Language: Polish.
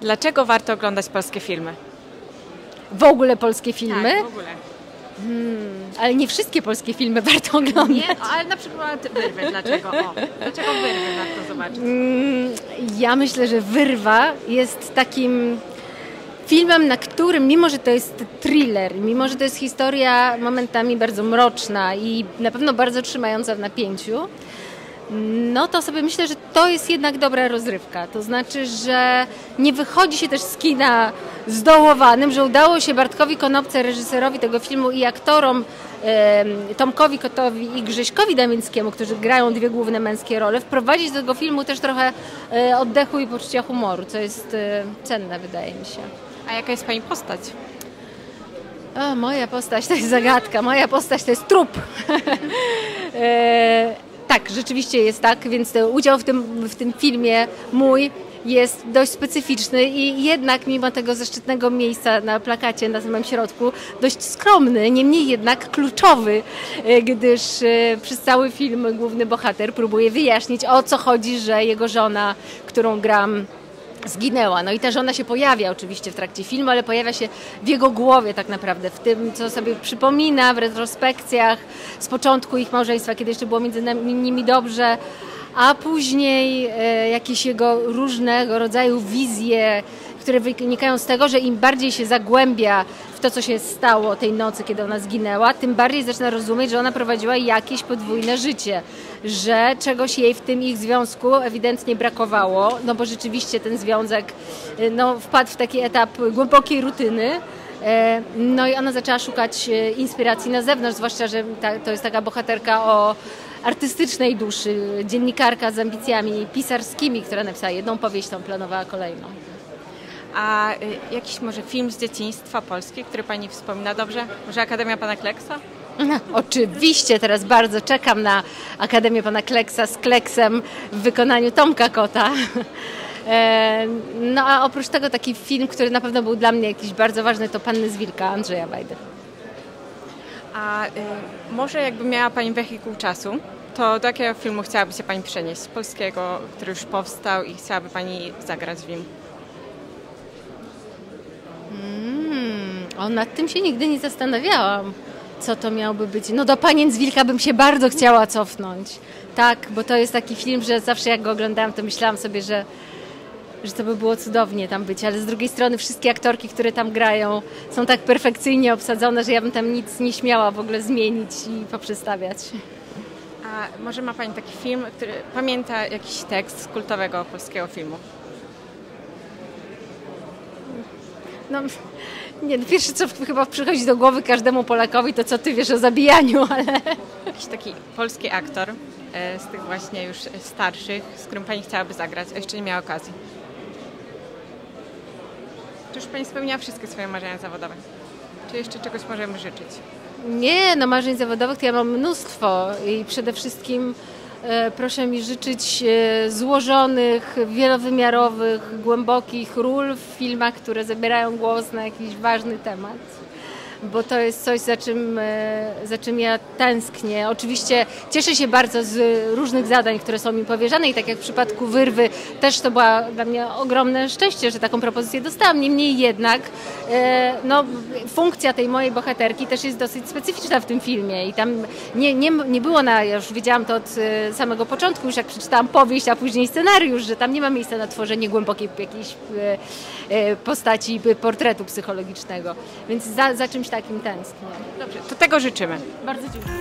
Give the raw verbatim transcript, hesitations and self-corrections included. Dlaczego warto oglądać polskie filmy? W ogóle polskie filmy? Tak, w ogóle. Hmm, ale nie wszystkie polskie filmy warto oglądać. Nie, ale na przykład Wyrwę. Dlaczego? O, dlaczego Wyrwę warto zobaczyć? Hmm, ja myślę, że Wyrwa jest takim filmem, na którym, mimo że to jest thriller, mimo że to jest historia momentami bardzo mroczna i na pewno bardzo trzymająca w napięciu, no to sobie myślę, że to jest jednak dobra rozrywka. To znaczy, że nie wychodzi się też z kina zdołowanym, że udało się Bartkowi Konopce, reżyserowi tego filmu, i aktorom Tomkowi Kotowi i Grześkowi Damięckiemu, którzy grają dwie główne męskie role, wprowadzić do tego filmu też trochę oddechu i poczucia humoru, co jest cenne, wydaje mi się. A jaka jest Pani postać? O, moja postać to jest zagadka, moja postać to jest trup. Tak, rzeczywiście jest tak, więc udział w tym, w tym filmie mój jest dość specyficzny i jednak mimo tego zaszczytnego miejsca na plakacie na samym środku dość skromny, niemniej jednak kluczowy, gdyż przez cały film główny bohater próbuje wyjaśnić, o co chodzi, że jego żona, którą gram, zginęła. No i ta żona się pojawia oczywiście w trakcie filmu, ale pojawia się w jego głowie tak naprawdę, w tym, co sobie przypomina w retrospekcjach z początku ich małżeństwa, kiedy jeszcze było między nimi dobrze, a później jakieś jego różnego rodzaju wizje, które wynikają z tego, że im bardziej się zagłębia w to, co się stało tej nocy, kiedy ona zginęła, tym bardziej zaczyna rozumieć, że ona prowadziła jakieś podwójne życie, że czegoś jej w tym ich związku ewidentnie brakowało, no bo rzeczywiście ten związek no, wpadł w taki etap głębokiej rutyny. No i ona zaczęła szukać inspiracji na zewnątrz, zwłaszcza, że ta, to jest taka bohaterka o artystycznej duszy, dziennikarka z ambicjami pisarskimi, która napisała jedną powieść, tą planowała kolejną. A y, jakiś może film z dzieciństwa Polski, który Pani wspomina dobrze? Może Akademia Pana Kleksa? No, oczywiście, teraz bardzo czekam na Akademię Pana Kleksa z Kleksem w wykonaniu Tomka Kota. E, no a oprócz tego taki film, który na pewno był dla mnie jakiś bardzo ważny, to Panny z Wilka Andrzeja Wajdy. A y, może jakby miała Pani wehikuł czasu, to do jakiego filmu chciałaby się Pani przenieść? Polskiego, który już powstał i chciałaby Pani zagrać w nim? Mm, o, nad tym się nigdy nie zastanawiałam, co to miałoby być. No do Panien z Wilka bym się bardzo chciała cofnąć. Tak, bo to jest taki film, że zawsze jak go oglądałam, to myślałam sobie, że, że to by było cudownie tam być. Ale z drugiej strony wszystkie aktorki, które tam grają, są tak perfekcyjnie obsadzone, że ja bym tam nic nie śmiała w ogóle zmienić i poprzestawiać. A może ma Pani taki film, który pamięta jakiś tekst z kultowego polskiego filmu? No, nie, pierwsze, co chyba przychodzi do głowy każdemu Polakowi, to co ty wiesz o zabijaniu, ale... Jakiś taki polski aktor e, z tych właśnie już starszych, z którym Pani chciałaby zagrać, a jeszcze nie miała okazji. Czy już Pani spełniała wszystkie swoje marzenia zawodowe? Czy jeszcze czegoś możemy życzyć? Nie, no marzeń zawodowych to ja mam mnóstwo i przede wszystkim e, proszę mi życzyć e, złożonych, wielowymiarowych, głębokich ról w filmach, które zabierają głos na jakiś ważny temat, bo to jest coś, za czym, e, za czym ja tęsknię. Oczywiście cieszę się bardzo z różnych zadań, które są mi powierzane i tak jak w przypadku Wyrwy też to było dla mnie ogromne szczęście, że taką propozycję dostałam. Niemniej jednak e, no, funkcja tej mojej bohaterki też jest dosyć specyficzna w tym filmie i tam nie, nie, nie było na, ja już wiedziałam to od samego początku, już jak przeczytałam powieść, a później scenariusz, że tam nie ma miejsca na tworzenie głębokiej jakiejś e, e, postaci, portretu psychologicznego, więc za, za czymś takim tęsknię. Dobrze, to tego życzymy. Bardzo dziękuję.